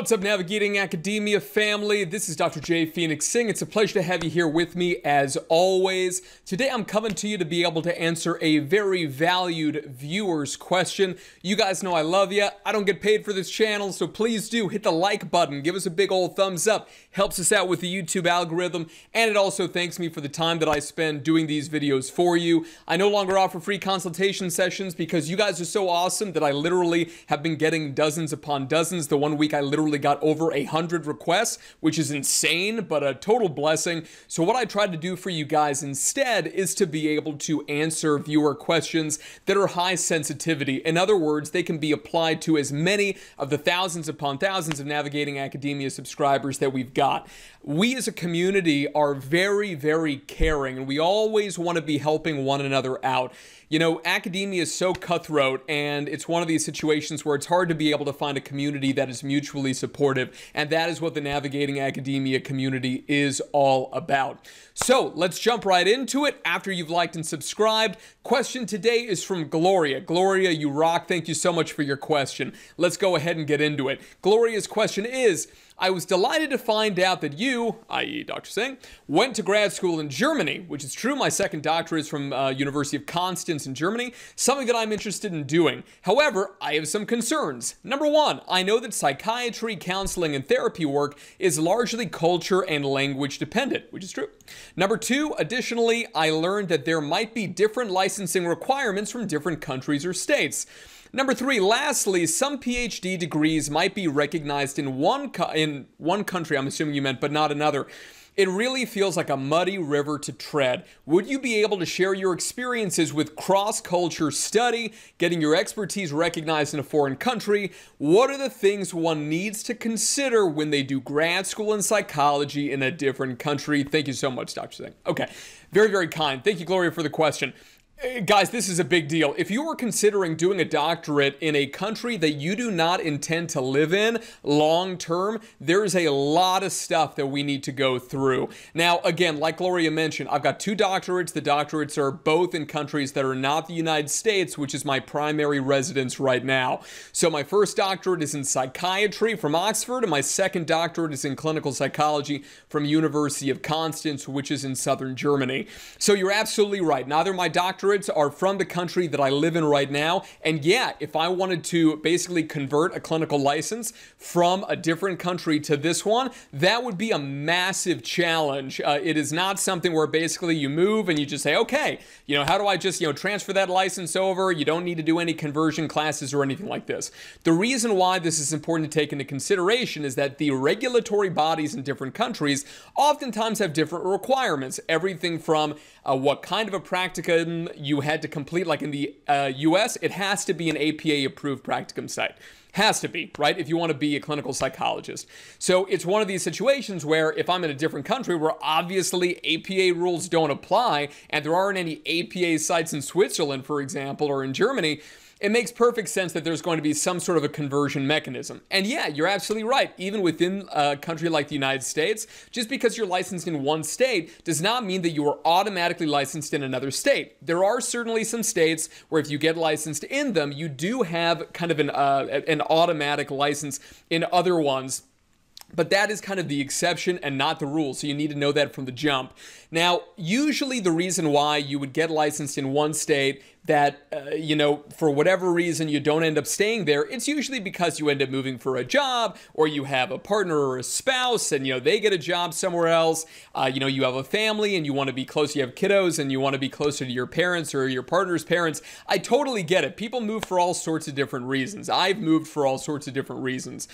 What's up, Navigating Academia family? This is Dr. Jay Phoenix Singh. It's a pleasure to have you here with me as always. Today, I'm coming to you to be able to answer a very valued viewer's question. You guys know I love you. I don't get paid for this channel, so please do hit the like button. Give us a big old thumbs up. Helps us out with the YouTube algorithm, and it also thanks me for the time that I spend doing these videos for you. I no longer offer free consultation sessions because you guys are so awesome that I literally have been getting dozens upon dozens. The one week I literally got over 100 requests, which is insane, but a total blessing. So what I tried to do for you guys instead is to be able to answer viewer questions that are high sensitivity. In other words, they can be applied to as many of the thousands upon thousands of Navigating Academia subscribers that we've got. We as a community are very, very caring, and we always want to be helping one another out. You know, academia is so cutthroat, and it's one of these situations where it's hard to be able to find a community that is mutually supportive, and that is what the Navigating Academia community is all about. So let's jump right into it after you've liked and subscribed. Question today is from Gloria. Gloria, you rock. Thank you so much for your question. Let's go ahead and get into it. Gloria's question is, I was delighted to find out that you, i.e. Dr. Singh, went to grad school in Germany, which is true. My second doctorate is from University of Konstanz in Germany, something that I'm interested in doing. However, I have some concerns. Number one, I know that psychiatry, counseling, and therapy work is largely culture and language dependent, which is true. Number two, additionally, I learned that there might be different licensing requirements from different countries or states. Number three, lastly, some PhD degrees might be recognized in one country, I'm assuming you meant, but not another. It really feels like a muddy river to tread. Would you be able to share your experiences with cross-culture study, getting your expertise recognized in a foreign country? What are the things one needs to consider when they do grad school in psychology in a different country? Thank you so much, Dr. Singh. Okay, very, very kind. Thank you, Gloria, for the question. Guys, this is a big deal. If you are considering doing a doctorate in a country that you do not intend to live in long term, there is a lot of stuff that we need to go through. Now, again, like Gloria mentioned, I've got two doctorates. The doctorates are both in countries that are not the United States, which is my primary residence right now. So my first doctorate is in psychiatry from Oxford, and my second doctorate is in clinical psychology from University of Konstanz, which is in southern Germany. So you're absolutely right. Neither my doctorate are from the country that I live in right now. And yeah, if I wanted to basically convert a clinical license from a different country to this one, that would be a massive challenge. It is not something where basically you move and you just say, okay, you know, how do I just, you know, transfer that license over? You don't need to do any conversion classes or anything like this. The reason why this is important to take into consideration is that the regulatory bodies in different countries oftentimes have different requirements, everything from what kind of a practicum you had to complete. Like in the US, it has to be an APA approved practicum site. Has to be, right? If you want to be a clinical psychologist. So it's one of these situations where if I'm in a different country where obviously APA rules don't apply, and there aren't any APA sites in Switzerland, for example, or in Germany, it makes perfect sense that there's going to be some sort of a conversion mechanism. And yeah, you're absolutely right. Even within a country like the United States, just because you're licensed in one state does not mean that you are automatically licensed in another state. There are certainly some states where if you get licensed in them, you do have kind of an automatic license in other ones. But that is kind of the exception and not the rule, so you need to know that from the jump. Now, usually the reason why you would get licensed in one state that, you know, for whatever reason you don't end up staying there, it's usually because you end up moving for a job, or you have a partner or a spouse and, you know, they get a job somewhere else. You know, you have a family and you want to be close, you have kiddos and you want to be closer to your parents or your partner's parents. I totally get it. People move for all sorts of different reasons. I've moved for all sorts of different reasons.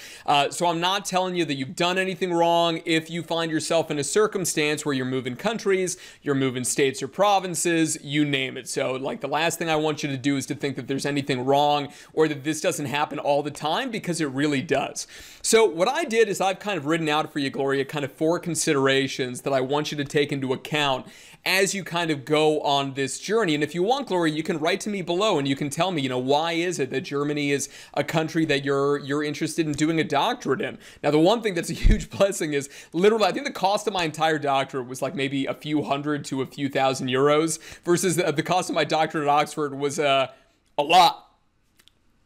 So I'm not telling you that you've done anything wrong if you find yourself in a circumstance where you're moving countries, you're moving states or provinces, you name it. So like the last thing I want you to do is to think that there's anything wrong or that this doesn't happen all the time, because it really does. So what I did is I've kind of written out for you, Gloria, kind of four considerations that I want you to take into account as you kind of go on this journey. And if you want, Gloria, you can write to me below and you can tell me, you know, why is it that Germany is a country that you're interested in doing a doctorate in? Now, the one thing that's a huge blessing is literally, I think the cost of my entire doctorate was like maybe a few hundred to a few thousand euros versus the cost of my doctorate at Oxford was a lot.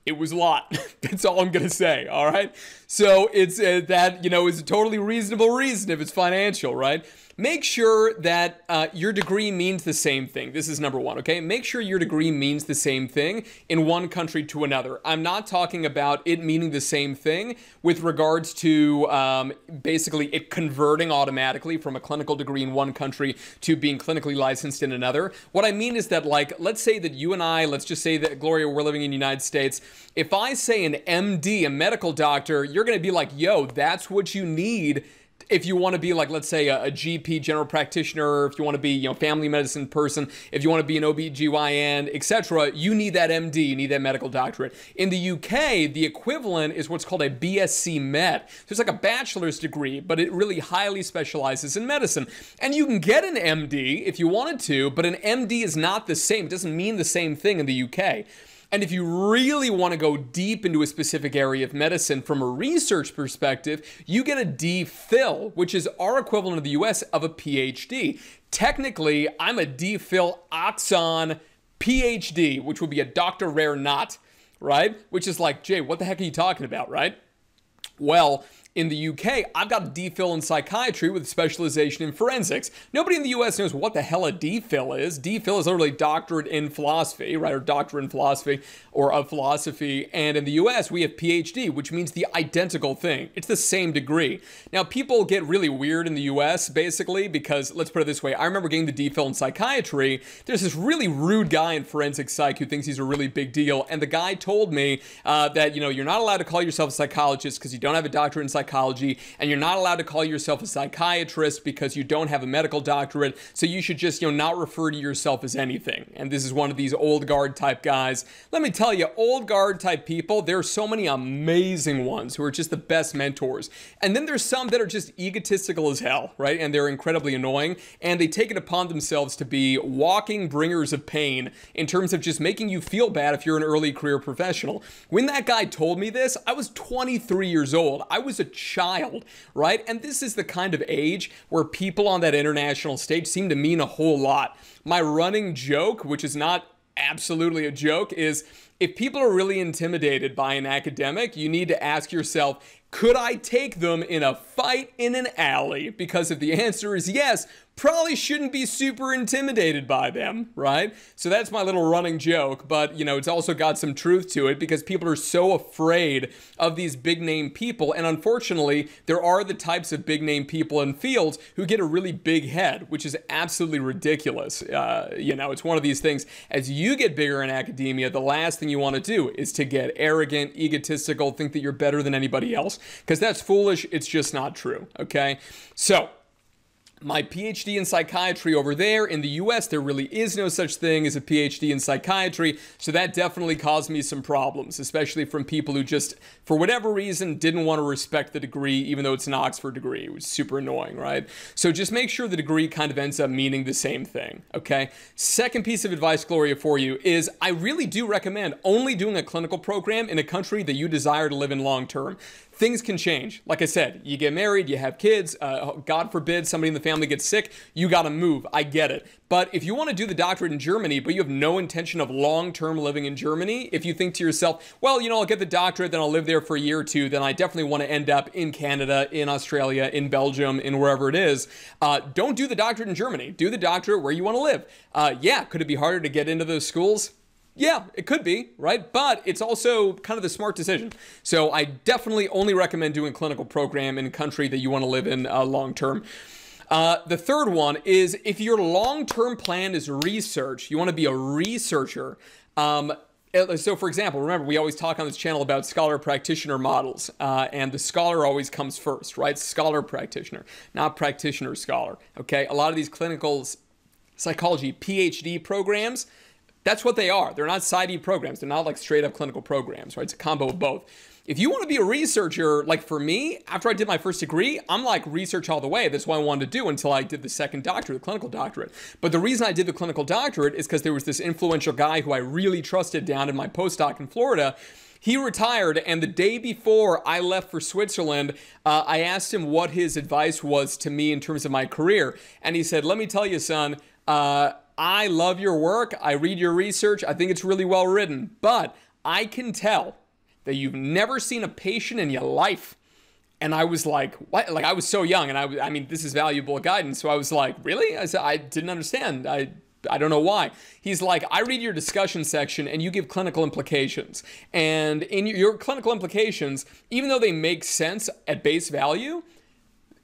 It was a lot. That's all I'm going to say. All right. So it's that, you know, is a totally reasonable reason if it's financial, right? Make sure that your degree means the same thing. This is number one, okay? Make sure your degree means the same thing in one country to another. I'm not talking about it meaning the same thing with regards to basically it converting automatically from a clinical degree in one country to being clinically licensed in another. What I mean is that, like, let's say that you and I, let's just say that, Gloria, we're living in the United States. If I say an MD, a medical doctor, you're gonna be like, yo, that's what you need if you want to be, like, let's say a GP, general practitioner, if you want to be, you know, family medicine person, if you want to be an OBGYN, etc., you need that MD, you need that medical doctorate. In the UK, the equivalent is what's called a BSc Med. So it's like a bachelor's degree, but it really highly specializes in medicine. And you can get an MD if you wanted to, but an MD is not the same. It doesn't mean the same thing in the UK. And if you really want to go deep into a specific area of medicine from a research perspective, you get a DPhil, which is our equivalent in the US of a PhD. Technically, I'm a DPhil Oxon PhD, which would be a Dr. Rare Not, right? Which is like, Jay, what the heck are you talking about, right? Well, in the UK, I've got a DPhil in psychiatry with specialization in forensics. Nobody in the US knows what the hell a DPhil is. DPhil is literally doctorate in philosophy, right? Or doctorate in philosophy or of philosophy. And in the US, we have PhD, which means the identical thing. It's the same degree. Now, people get really weird in the US, basically, because let's put it this way. I remember getting the DPhil in psychiatry. There's this really rude guy in forensic psych who thinks he's a really big deal. And the guy told me that, you know, you're not allowed to call yourself a psychologist because you don't have a doctorate in psychology, and you're not allowed to call yourself a psychiatrist because you don't have a medical doctorate, so you should just, you know, not refer to yourself as anything. And this is one of these old guard type guys. Let me tell you, old guard type people, there are so many amazing ones who are just the best mentors. And then there's some that are just egotistical as hell, right? And they're incredibly annoying, and they take it upon themselves to be walking bringers of pain in terms of just making you feel bad if you're an early career professional. When that guy told me this, I was 23 years old. I was a child, right? And this is the kind of age where people on that international stage seem to mean a whole lot. My running joke, which is not absolutely a joke, is if people are really intimidated by an academic, you need to ask yourself, could I take them in a fight in an alley? Because if the answer is yes, probably shouldn't be super intimidated by them, right? So that's my little running joke, but, you know, it's also got some truth to it because people are so afraid of these big name people. And unfortunately, there are the types of big name people in fields who get a really big head, which is absolutely ridiculous. You know, it's one of these things, as you get bigger in academia, the last thing you want to do is to get arrogant, egotistical, think that you're better than anybody else. Because that's foolish, it's just not true, okay? So, my PhD in psychiatry over there, in the US, there really is no such thing as a PhD in psychiatry, so that definitely caused me some problems, especially from people who just, for whatever reason, didn't want to respect the degree, even though it's an Oxford degree. It was super annoying, right? So just make sure the degree kind of ends up meaning the same thing, okay? Second piece of advice, Gloria, for you is I really do recommend only doing a clinical program in a country that you desire to live in long-term. Things can change. Like I said, you get married, you have kids, God forbid somebody in the family gets sick, you gotta move. I get it. But if you want to do the doctorate in Germany, but you have no intention of long-term living in Germany, if you think to yourself, well, you know, I'll get the doctorate, then I'll live there for a year or two, then I definitely want to end up in Canada, in Australia, in Belgium, in wherever it is, don't do the doctorate in Germany. Do the doctorate where you want to live. Yeah, could it be harder to get into those schools? Yeah, it could be, right? But it's also kind of the smart decision. So I definitely only recommend doing a clinical program in a country that you want to live in long-term. The third one is if your long-term plan is research, you want to be a researcher. So for example, remember, we always talk on this channel about scholar practitioner models, and the scholar always comes first, right? Scholar practitioner, not practitioner scholar, okay? A lot of these clinical psychology PhD programs, that's what they are. They're not PsyD programs. They're not like straight up clinical programs, right? It's a combo of both. If you want to be a researcher, like for me, after I did my first degree, I'm like research all the way. That's what I wanted to do until I did the second doctorate, the clinical doctorate. But the reason I did the clinical doctorate is because there was this influential guy who I really trusted down in my postdoc in Florida. He retired, and the day before I left for Switzerland, I asked him what his advice was to me in terms of my career. And he said, let me tell you, son, I love your work. I read your research. I think it's really well written, but I can tell that you've never seen a patient in your life. And I was like, what? Like, I was so young, and I mean, this is valuable guidance. So I was like, really? I said, I didn't understand. I don't know why. He's like, I read your discussion section and you give clinical implications. And in your clinical implications, even though they make sense at base value,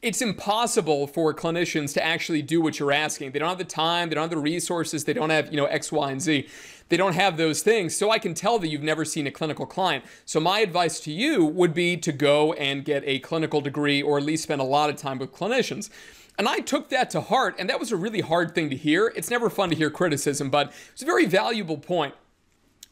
it's impossible for clinicians to actually do what you're asking. They don't have the time, they don't have the resources, they don't have, you know, X, Y, and Z. They don't have those things. So I can tell that you've never seen a clinical client. So my advice to you would be to go and get a clinical degree, or at least spend a lot of time with clinicians. And I took that to heart, and that was a really hard thing to hear. It's never fun to hear criticism, but it's a very valuable point.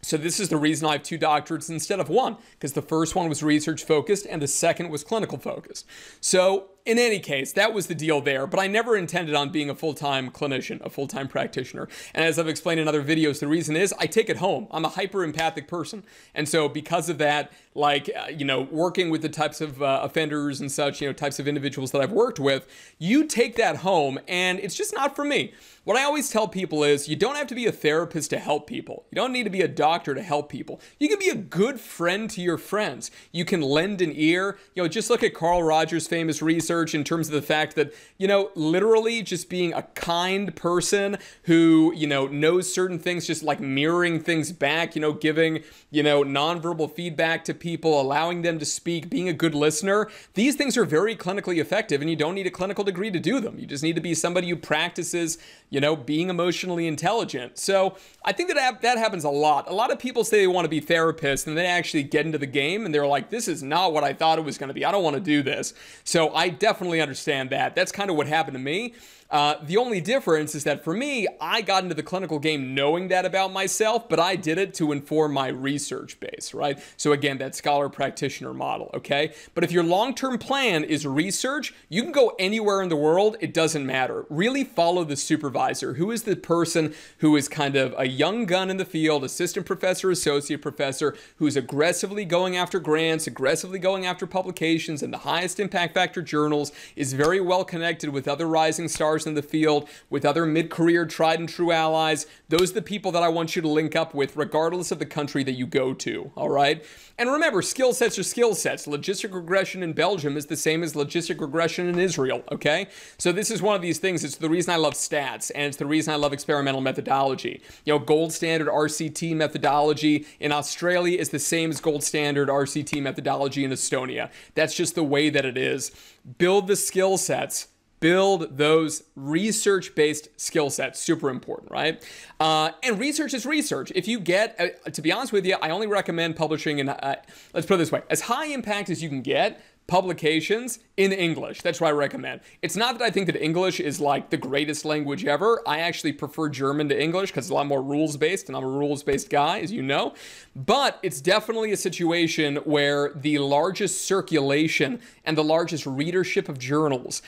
So this is the reason I have two doctorates instead of one, because the first one was research-focused and the second was clinical-focused. So in any case, that was the deal there, but I never intended on being a full-time clinician, a full-time practitioner. And as I've explained in other videos, the reason is I take it home. I'm a hyper-empathic person. And so because of that, like, you know, working with the types of offenders and such, you know, types of individuals that I've worked with, you take that home, and it's just not for me. What I always tell people is you don't have to be a therapist to help people. You don't need to be a doctor to help people. You can be a good friend to your friends. You can lend an ear. You know, just look at Carl Rogers' famous research in terms of the fact that, you know, literally just being a kind person who, you know, knows certain things, just like mirroring things back, you know, giving, you know, nonverbal feedback to people, allowing them to speak, being a good listener. These things are very clinically effective, and you don't need a clinical degree to do them. You just need to be somebody who practices, you know, being emotionally intelligent. So I think that happens a lot. A lot of people say they want to be therapists, and they actually get into the game and they're like, this is not what I thought it was going to be. I don't want to do this. So I definitely understand that. That's kind of what happened to me. The only difference is that for me, I got into the clinical game knowing that about myself, but I did it to inform my research base, right? So again, that scholar practitioner model, okay? But if your long-term plan is research, you can go anywhere in the world, it doesn't matter. Really follow the supervisor, who is the person who is kind of a young gun in the field, assistant professor, associate professor, who's aggressively going after grants, aggressively going after publications in the highest impact factor journals, is very well connected with other rising stars in the field, with other mid-career tried and true allies. Those are the people that I want you to link up with, regardless of the country that you go to, all right? And remember, skill sets are skill sets. Logistic regression in Belgium is the same as logistic regression in Israel, okay? So this is one of these things. It's the reason I love stats, and it's the reason I love experimental methodology. You know, gold standard RCT methodology in Australia is the same as gold standard RCT methodology in Estonia. That's just the way that it is. Build the skill sets. Build those research-based skill sets. Super important, right? And research is research. If you get, to be honest with you, I only recommend publishing in, let's put it this way, as high impact as you can get, publications in English. That's what I recommend. It's not that I think that English is like the greatest language ever. I actually prefer German to English because it's a lot more rules-based, and I'm a rules-based guy, as you know. But it's definitely a situation where the largest circulation and the largest readership of journals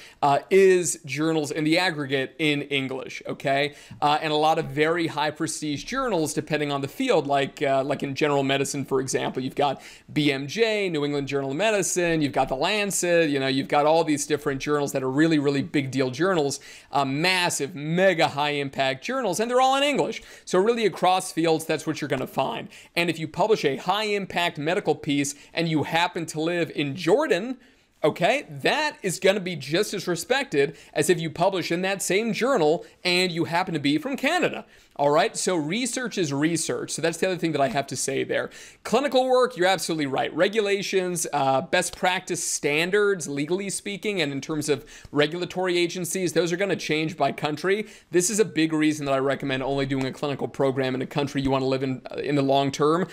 is journals in the aggregate in English, okay? And a lot of very high-prestige journals, depending on the field, like in general medicine, for example. You've got BMJ, New England Journal of Medicine. You've got The Lancet, you know, you've got all these different journals that are really, really big deal journals, massive, mega high impact journals, and they're all in English. So really across fields, that's what you're going to find. And if you publish a high impact medical piece and you happen to live in Jordan, okay, that is going to be just as respected as if you publish in that same journal and you happen to be from Canada. All right, so research is research. So that's the other thing that I have to say there. Clinical work, you're absolutely right. Regulations, best practice standards, legally speaking, and in terms of regulatory agencies, those are going to change by country. This is a big reason that I recommend only doing a clinical program in a country you want to live in the long term.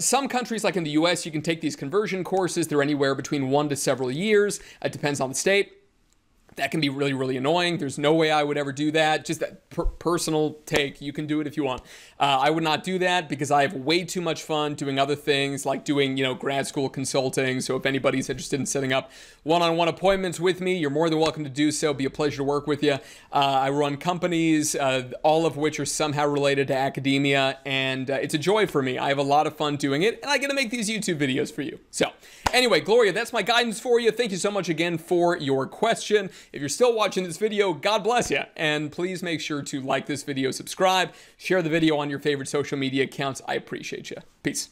Some countries, like in the US, you can take these conversion courses. They're anywhere between 1 to several years. It depends on the state. That can be really, really annoying. There's no way I would ever do that. Just that personal take. You can do it if you want. I would not do that because I have way too much fun doing other things, like doing, you know, grad school consulting. So if anybody's interested in setting up one-on-one appointments with me, you're more than welcome to do so. It'd be a pleasure to work with you. I run companies, all of which are somehow related to academia, and it's a joy for me. I have a lot of fun doing it, and I get to make these YouTube videos for you. So anyway, Gloria, that's my guidance for you. Thank you so much again for your question. If you're still watching this video, God bless you. And please make sure to like this video, subscribe, share the video on your favorite social media accounts. I appreciate you. Peace.